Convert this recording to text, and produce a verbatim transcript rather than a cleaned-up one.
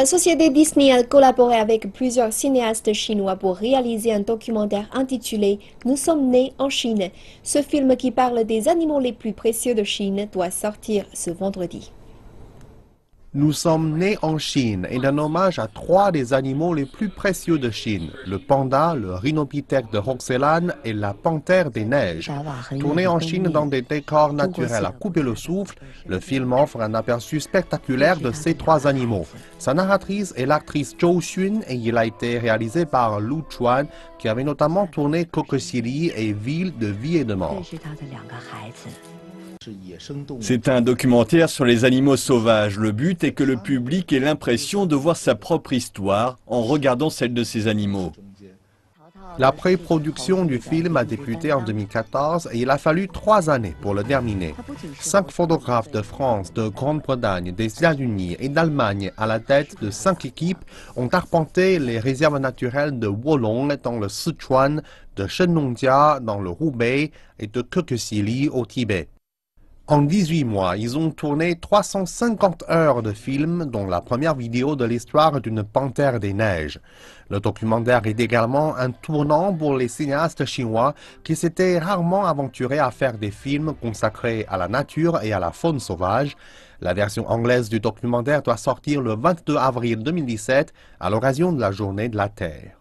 La société Disney a collaboré avec plusieurs cinéastes chinois pour réaliser un documentaire intitulé « Nous sommes nés en Chine ». Ce film qui parle des animaux les plus précieux de Chine doit sortir ce vendredi. Nous sommes nés en Chine et d'un hommage à trois des animaux les plus précieux de Chine, le panda, le rhinopithèque de Roxelane et la panthère des neiges. Tourné en Chine dans des décors naturels à couper le souffle, le film offre un aperçu spectaculaire de ces trois animaux. Sa narratrice est l'actrice Zhou Xun et il a été réalisé par Lu Chuan qui avait notamment tourné Cocosili et Ville de vie et de mort. C'est un documentaire sur les animaux sauvages. Le but est que le public ait l'impression de voir sa propre histoire en regardant celle de ces animaux. La pré-production du film a débuté en deux mille quatorze et il a fallu trois années pour le terminer. Cinq photographes de France, de Grande-Bretagne, des États-Unis et d'Allemagne à la tête de cinq équipes ont arpenté les réserves naturelles de Wolong dans le Sichuan, de Shennongjia dans le Hubei et de Kekexili au Tibet. En dix-huit mois, ils ont tourné trois cent cinquante heures de films, dont la première vidéo de l'histoire d'une panthère des neiges. Le documentaire est également un tournant pour les cinéastes chinois qui s'étaient rarement aventurés à faire des films consacrés à la nature et à la faune sauvage. La version anglaise du documentaire doit sortir le vingt-deux avril deux mille dix-sept à l'occasion de la Journée de la Terre.